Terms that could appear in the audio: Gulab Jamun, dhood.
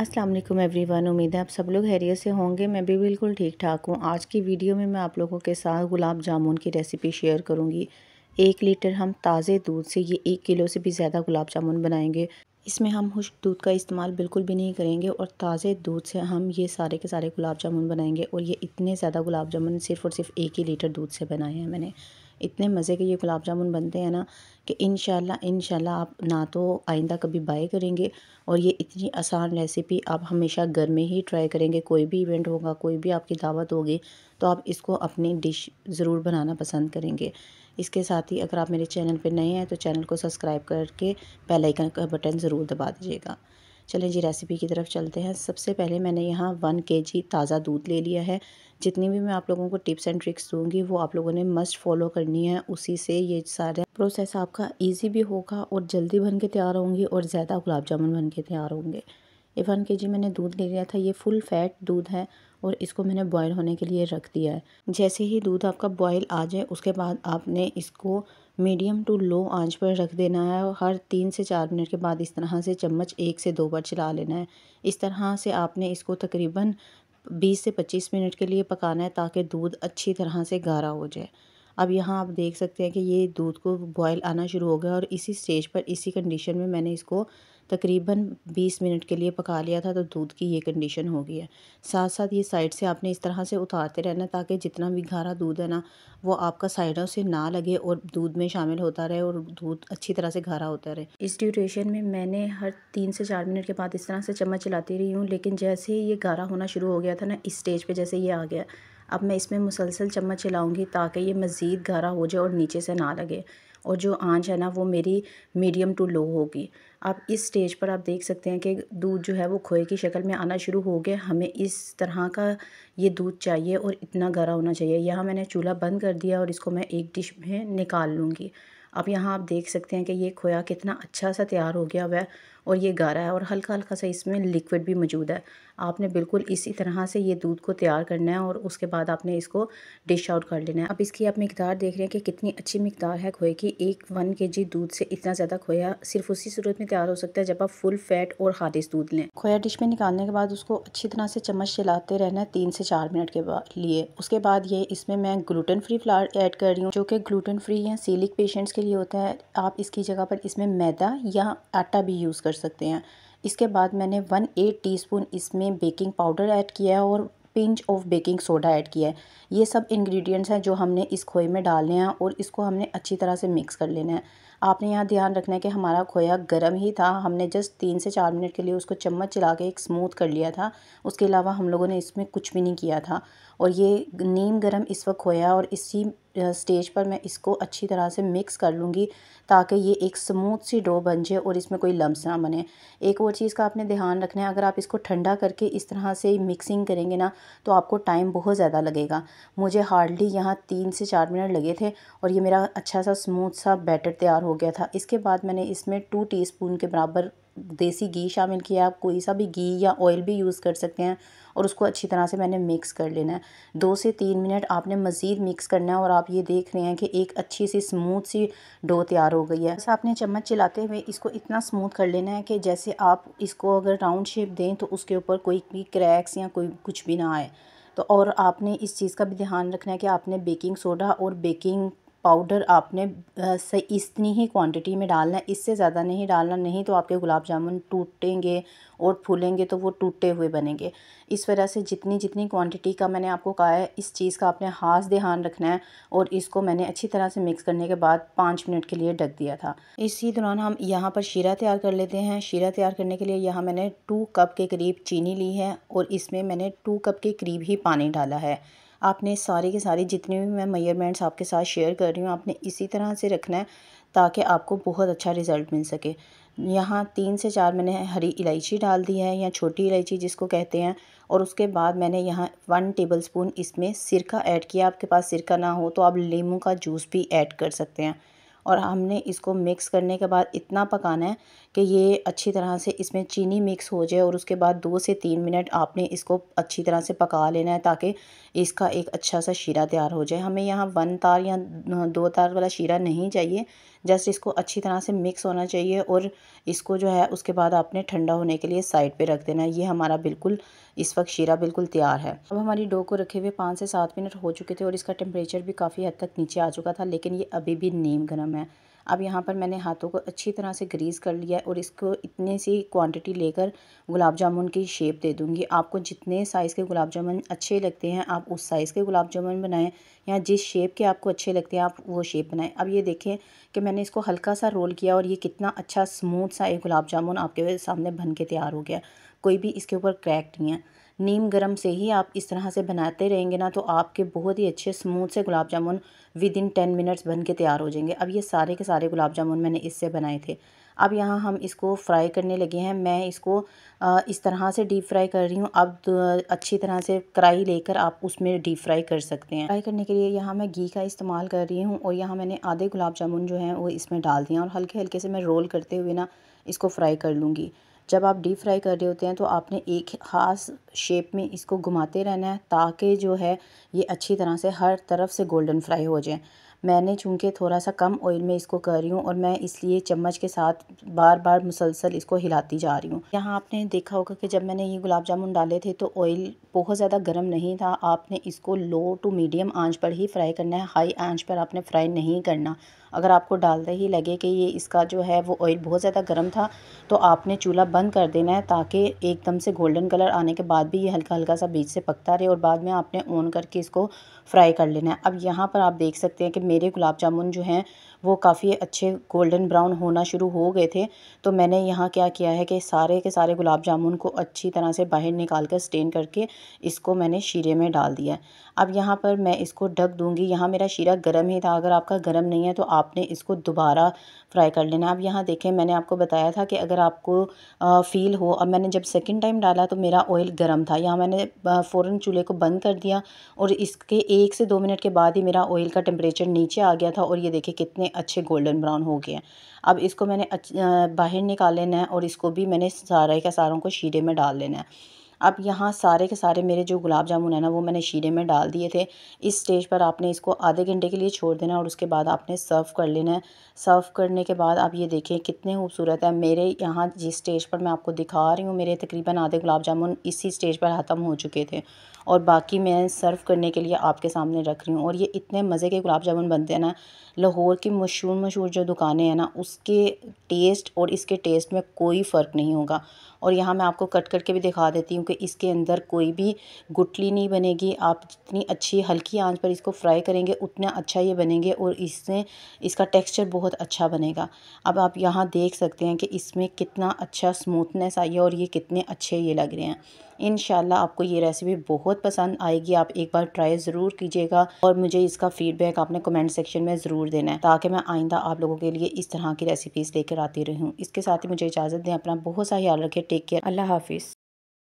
अस्सलाम वालेकुम एवरीवन, उम्मीद है आप सब लोग खैरियत से होंगे। मैं भी बिल्कुल ठीक ठाक हूँ। आज की वीडियो में मैं आप लोगों के साथ गुलाब जामुन की रेसिपी शेयर करूँगी। 1 लीटर हम ताज़े दूध से ये 1 किलो से भी ज़्यादा गुलाब जामुन बनाएंगे। इसमें हम खुश्क दूध का इस्तेमाल बिल्कुल भी नहीं करेंगे और ताज़े दूध से हम ये सारे के सारे गुलाब जामुन बनाएंगे। और ये इतने ज़्यादा गुलाब जामुन सिर्फ़ और सिर्फ 1 लीटर दूध से बनाए हैं मैंने। इतने मज़े के ये गुलाब जामुन बनते हैं ना कि इंशाल्लाह आप ना तो आइंदा कभी बाय करेंगे। और ये इतनी आसान रेसिपी आप हमेशा घर में ही ट्राई करेंगे। कोई भी इवेंट होगा, कोई भी आपकी दावत होगी तो आप इसको अपनी डिश ज़रूर बनाना पसंद करेंगे। इसके साथ ही अगर आप मेरे चैनल पर नए हैं तो चैनल को सब्सक्राइब करके बेल आइकन का बटन ज़रूर दबा दीजिएगा। चलें जी, रेसिपी की तरफ चलते हैं। सबसे पहले मैंने यहाँ 1 kg ताज़ा दूध ले लिया है। जितनी भी मैं आप लोगों को टिप्स एंड ट्रिक्स दूंगी वो आप लोगों ने मस्ट फॉलो करनी है। उसी से ये सारा प्रोसेस आपका इजी भी होगा और जल्दी बन के तैयार होंगी और ज़्यादा गुलाब जामुन बन के तैयार होंगे। ये 1 kg मैंने दूध ले लिया था। ये फुल फैट दूध है और इसको मैंने बॉयल होने के लिए रख दिया है। जैसे ही दूध आपका बॉयल आ जाए उसके बाद आपने इसको मीडियम टू लो आंच पर रख देना है और हर 3 से 4 मिनट के बाद इस तरह से चम्मच 1 से 2 बार चला लेना है। इस तरह से आपने इसको तकरीबन 20 से 25 मिनट के लिए पकाना है ताकि दूध अच्छी तरह से गाढ़ा हो जाए। अब यहाँ आप देख सकते हैं कि ये दूध को बॉयल आना शुरू हो गया और इसी स्टेज पर, इसी कंडीशन में मैंने इसको तकरीबन 20 मिनट के लिए पका लिया था। तो दूध की ये कंडीशन हो गई है। साथ साथ ये साइड से आपने इस तरह से उतारते रहना ताकि जितना भी गाढ़ा दूध है ना वो आपका साइडों से ना लगे और दूध में शामिल होता रहे और दूध अच्छी तरह से गाढ़ा होता रहे। इस ड्यूरेशन में मैंने हर 3 से 4 मिनट के बाद इस तरह से चम्मच चलाती रही हूँ। लेकिन जैसे ही ये गाढ़ा होना शुरू हो गया था ना, इस स्टेज पर जैसे ये आ गया, अब मैं इसमें मुसलसल चम्मच चलाऊँगी ताकि ये मज़ीद गाढ़ा हो जाए और नीचे से ना लगे। और जो आंच है ना वो मेरी मीडियम टू लो होगी। आप इस स्टेज पर आप देख सकते हैं कि दूध जो है वो खोए की शक्ल में आना शुरू हो गया। हमें इस तरह का ये दूध चाहिए और इतना गाढ़ा होना चाहिए। यहाँ मैंने चूल्हा बंद कर दिया और इसको मैं एक डिश में निकाल लूँगी। अब यहाँ आप देख सकते हैं कि ये खोया कितना अच्छा सा तैयार हो गया हुआ है और ये गाढ़ा है और हल्का हल्का सा इसमें लिक्विड भी मौजूद है। आपने बिल्कुल इसी तरह से ये दूध को तैयार करना है और उसके बाद आपने इसको डिश आउट कर लेना है। अब इसकी आप मिकदार देख रहे हैं कि कितनी अच्छी मिकदार है खोए की। 1 kg दूध से इतना ज़्यादा खोया सिर्फ उसी सूरत में तैयार हो सकता है जब आप फुल फैट और खालिश दूध लें। खोया डिश में निकालने के बाद उसको अच्छी तरह से चम्मच चलाते रहना है 3 से 4 मिनट के लिए। उसके बाद ये इसमें मैं ग्लूटेन फ्री फ्लावर ऐड कर रही हूँ जो कि ग्लूटेन फ्री या सीलिक पेशेंट्स के लिए होता है। आप इसकी जगह पर इसमें मैदा या आटा भी यूज़ कर सकते हैं। इसके बाद मैंने 1/8 टीस्पून इसमें बेकिंग पाउडर ऐड किया है और pinch of baking soda add किया है। ये सब इंग्रेडिएंट्स हैं जो हमने इस खोए में डालने हैं और इसको हमने अच्छी तरह से मिक्स कर लेना है। आपने यहाँ ध्यान रखना है कि हमारा खोया गर्म ही था। हमने जस्ट 3 से 4 मिनट के लिए उसको चम्मच चला के एक स्मूथ कर लिया था। उसके अलावा हम लोगों ने इसमें कुछ भी नहीं किया था। और ये नीम गर्म इस वक्त खोया और इसी स्टेज पर मैं इसको अच्छी तरह से मिक्स कर लूँगी ताकि ये एक स्मूथ सी डो बन जाए और इसमें कोई लम्स ना बने। एक और चीज़ का आपने ध्यान रखना है, अगर आप इसको ठंडा करके इस तरह से मिक्सिंग करेंगे ना तो आपको टाइम बहुत ज़्यादा लगेगा। मुझे हार्डली यहाँ 3 से 4 मिनट लगे थे और ये मेरा अच्छा सा स्मूथ सा बैटर तैयार हो गया था। इसके बाद मैंने इसमें 2 टीस्पून के बराबर देसी घी शामिल किया। आप कोई सा भी घी या ऑयल भी यूज़ कर सकते हैं और उसको अच्छी तरह से मैंने मिक्स कर लेना है। 2 से 3 मिनट आपने मज़ीद मिक्स करना है और आप ये देख रहे हैं कि एक अच्छी सी स्मूथ सी डो तैयार हो गई है। बस आपने चम्मच चलाते हुए इसको इतना स्मूथ कर लेना है कि जैसे आप इसको अगर राउंड शेप दें तो उसके ऊपर कोई भी क्रैक्स या कोई कुछ भी ना आए। तो और आपने इस चीज़ का भी ध्यान रखना है कि आपने बेकिंग सोडा और बेकिंग पाउडर आपने इतनी ही क्वांटिटी में डालना है, इससे ज़्यादा नहीं डालना, नहीं तो आपके गुलाब जामुन टूटेंगे और फूलेंगे तो वो टूटे हुए बनेंगे। इस वजह से जितनी क्वांटिटी का मैंने आपको कहा है इस चीज़ का आपने खास ध्यान रखना है। और इसको मैंने अच्छी तरह से मिक्स करने के बाद 5 मिनट के लिए ढक दिया था। इसी दौरान हम यहाँ पर शीरा तैयार कर लेते हैं। शीरा तैयार करने के लिए यहाँ मैंने 2 कप के करीब चीनी ली है और इसमें मैंने 2 कप के करीब ही पानी डाला है। आपने सारी के सारी जितने भी मैं मेजरमेंट्स आपके साथ शेयर कर रही हूँ आपने इसी तरह से रखना है ताकि आपको बहुत अच्छा रिज़ल्ट मिल सके। यहाँ 3 से 4 मैंने हरी इलायची डाल दी है या छोटी इलायची जिसको कहते हैं। और उसके बाद मैंने यहाँ 1 टेबलस्पून इसमें सिरका ऐड किया। आपके पास सिरका ना हो तो आप नींबू का जूस भी ऐड कर सकते हैं। और हमने इसको मिक्स करने के बाद इतना पकाना है कि ये अच्छी तरह से इसमें चीनी मिक्स हो जाए और उसके बाद 2 से 3 मिनट आपने इसको अच्छी तरह से पका लेना है ताकि इसका एक अच्छा सा शीरा तैयार हो जाए। हमें यहाँ 1 तार या 2 तार वाला शीरा नहीं चाहिए, जस्ट इसको अच्छी तरह से मिक्स होना चाहिए और इसको जो है उसके बाद आपने ठंडा होने के लिए साइड पे रख देना है। ये हमारा बिल्कुल इस वक्त शीरा बिल्कुल तैयार है। अब हमारी डो को रखे हुए 5 से 7 मिनट हो चुके थे और इसका टेम्परेचर भी काफ़ी हद तक नीचे आ चुका था, लेकिन ये अभी भी नीम गर्म है। अब यहाँ पर मैंने हाथों को अच्छी तरह से ग्रीस कर लिया है और इसको इतने सी क्वांटिटी लेकर गुलाब जामुन की शेप दे दूँगी। आपको जितने साइज़ के गुलाब जामुन अच्छे लगते हैं आप उस साइज़ के गुलाब जामुन बनाएं या जिस शेप के आपको अच्छे लगते हैं आप वो शेप बनाएं। अब ये देखें कि मैंने इसको हल्का सा रोल किया और ये कितना अच्छा स्मूथ सा एक गुलाब जामुन आपके सामने बन के तैयार हो गया। कोई भी इसके ऊपर क्रैक नहीं है। नीम गरम से ही आप इस तरह से बनाते रहेंगे ना तो आपके बहुत ही अच्छे स्मूथ से गुलाब जामुन विदिन 10 मिनट्स बन के तैयार हो जाएंगे। अब ये सारे के सारे गुलाब जामुन मैंने इससे बनाए थे। अब यहाँ हम इसको फ्राई करने लगे हैं। मैं इसको इस तरह से डीप फ्राई कर रही हूँ। अब अच्छी तरह से कढ़ाई लेकर आप उसमें डीप फ्राई कर सकते हैं। फ्राई करने के लिए यहाँ मैं घी का इस्तेमाल कर रही हूँ और यहाँ मैंने आधे गुलाब जामुन जो हैं वो इसमें डाल दिए और हल्के हल्के से मैं रोल करते हुए ना इसको फ्राई कर लूँगी। जब आप डीप फ्राई कर रहे होते हैं तो आपने एक ख़ास शेप में इसको घुमाते रहना है ताकि जो है ये अच्छी तरह से हर तरफ से गोल्डन फ्राई हो जाए। मैंने चूँकि थोड़ा सा कम ऑयल में इसको कर रही हूँ और मैं इसलिए चम्मच के साथ बार बार मुसलसल इसको हिलाती जा रही हूँ। यहाँ आपने देखा होगा कि जब मैंने ये गुलाब जामुन डाले थे तो ऑयल बहुत ज़्यादा गर्म नहीं था। आपने इसको लो टू मीडियम आंच पर ही फ्राई करना है, हाई आंच पर आपने फ्राई नहीं करना। अगर आपको डालते ही लगे कि ये इसका जो है वो ऑयल बहुत ज़्यादा गर्म था तो आपने चूल्हा बंद कर देना है ताकि एकदम से गोल्डन कलर आने के बाद भी ये हल्का हल्का सा बीच से पकता रहे और बाद में आपने ऑन करके इसको फ्राई कर लेना है। अब यहाँ पर आप देख सकते हैं कि मेरे गुलाब जामुन जो हैं वो काफ़ी अच्छे गोल्डन ब्राउन होना शुरू हो गए थे। तो मैंने यहाँ क्या किया है कि सारे के सारे गुलाब जामुन को अच्छी तरह से बाहर निकाल कर स्टेन करके इसको मैंने शीरे में डाल दिया। अब यहाँ पर मैं इसको ढक दूँगी। यहाँ मेरा शीरा गर्म ही था। अगर आपका गर्म नहीं है तो आपने इसको दोबारा फ्राई कर लेना। अब यहाँ देखें, मैंने आपको बताया था कि अगर आपको फ़ील हो। अब मैंने जब सेकंड टाइम डाला तो मेरा ऑयल गर्म था। यहाँ मैंने फ़ौरन चूल्हे को बंद कर दिया और इसके 1 से 2 मिनट के बाद ही मेरा ऑयल का टेम्परेचर नीचे आ गया था और ये देखें कितने अच्छे गोल्डन ब्राउन हो गए। अब इसको मैंने बाहर निकाल लेना है और इसको भी मैंने सारे के सारों को शीरे में डाल लेना है। अब यहाँ सारे के सारे मेरे जो गुलाब जामुन है ना वो मैंने शीरे में डाल दिए थे। इस स्टेज पर आपने इसको आधे घंटे के लिए छोड़ देना है और उसके बाद आपने सर्व कर लेना है। सर्व करने के बाद आप ये देखें कितने खूबसूरत है। मेरे यहाँ जिस स्टेज पर मैं आपको दिखा रही हूँ मेरे तकरीबन आधे गुलाब जामुन इसी स्टेज पर ख़त्म हो चुके थे और बाकी मैं सर्व करने के लिए आपके सामने रख रही हूँ। और ये इतने मज़े के गुलाब जामुन बनते हैं ना, लाहौर की मशहूर जो दुकानें हैं ना उसके टेस्ट और इसके टेस्ट में कोई फ़र्क नहीं होगा। और यहाँ मैं आपको कट करके भी दिखा देती हूँ कि इसके अंदर कोई भी गुठली नहीं बनेगी। आप जितनी अच्छी हल्की आंच पर इसको फ्राई करेंगे उतना अच्छा ये बनेंगे और इससे इसका टेक्सचर बहुत अच्छा बनेगा। अब आप यहाँ देख सकते हैं कि इसमें कितना अच्छा स्मूथनेस आई है और ये कितने अच्छे ये लग रहे हैं। इंशाल्लाह आपको ये रेसिपी बहुत पसंद आएगी। आप एक बार ट्राई ज़रूर कीजिएगा और मुझे इसका फ़ीडबैक आपने कमेंट सेक्शन में ज़रूर देना है ताकि मैं आइंदा आप लोगों के लिए इस तरह की रेसिपीज़ लेकर आती रहूँ। इसके साथ ही मुझे इजाज़त दें। अपना बहुत सा ख्याल रखें। Take care. अल्लाह हाफिज़।